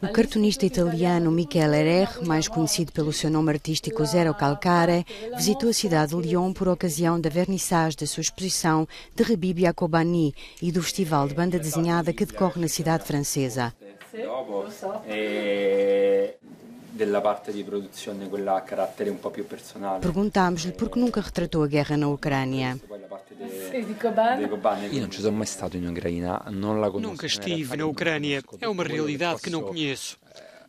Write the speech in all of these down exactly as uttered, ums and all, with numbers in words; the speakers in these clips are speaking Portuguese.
O cartunista italiano Michele Rech, mais conhecido pelo seu nome artístico Zerocalcare, visitou a cidade de Lyon por ocasião da vernissage da sua exposição de Rebibbia Kobani e do festival de banda desenhada que decorre na cidade francesa. Perguntámos-lhe por que nunca retratou a guerra na Ucrânia. Nunca estive na Ucrânia. É uma realidade que não conheço.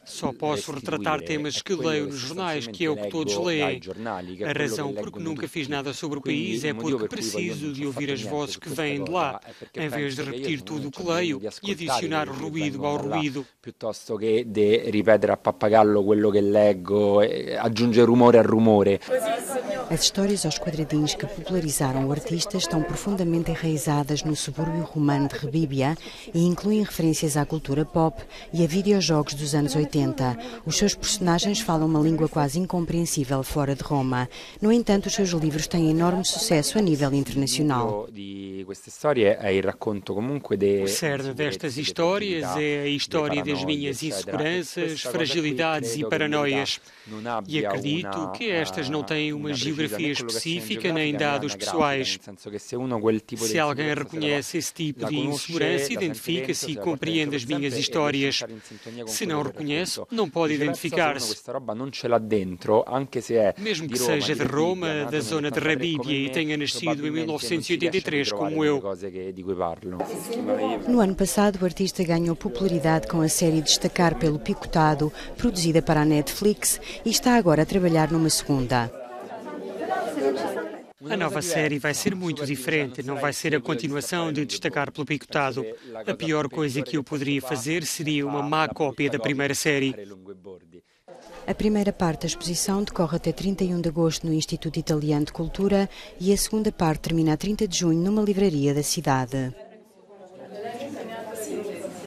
Só posso retratar temas que leio nos jornais, que é o que todos leem. A razão por que nunca fiz nada sobre o país é porque preciso de ouvir as vozes que vêm de lá, em vez de repetir tudo o que leio e adicionar ruído ao ruído. Piuttosto che de ripetere a pappagallo quello che leggo, aggiungere rumore al rumore. As histórias aos quadradinhos que popularizaram o artista estão profundamente enraizadas no subúrbio romano de Rebibbia e incluem referências à cultura pop e a videojogos dos anos oitenta. Os seus personagens falam uma língua quase incompreensível fora de Roma. No entanto, os seus livros têm enorme sucesso a nível internacional. O cerne destas histórias é a história das minhas inseguranças, fragilidades e paranoias. E acredito que estas não têm uma geografia específica nem dados pessoais. Se alguém reconhece esse tipo de insegurança, identifica-se e compreende as minhas histórias. Se não reconhece, não pode identificar-se. Mesmo que seja de Roma, da zona de Rebibbia e tenha nascido em mil novecentos e oitenta e três, como eu. No ano passado, o artista ganhou popularidade com a série Destacar pelo Picotado, produzida para a Netflix, e está agora a trabalhar numa segunda. A nova série vai ser muito diferente, não vai ser a continuação de Destacar pelo Picotado. A pior coisa que eu poderia fazer seria uma má cópia da primeira série. A primeira parte da exposição decorre até trinta e um de agosto no Instituto Italiano de Cultura e a segunda parte termina a trinta de junho numa livraria da cidade.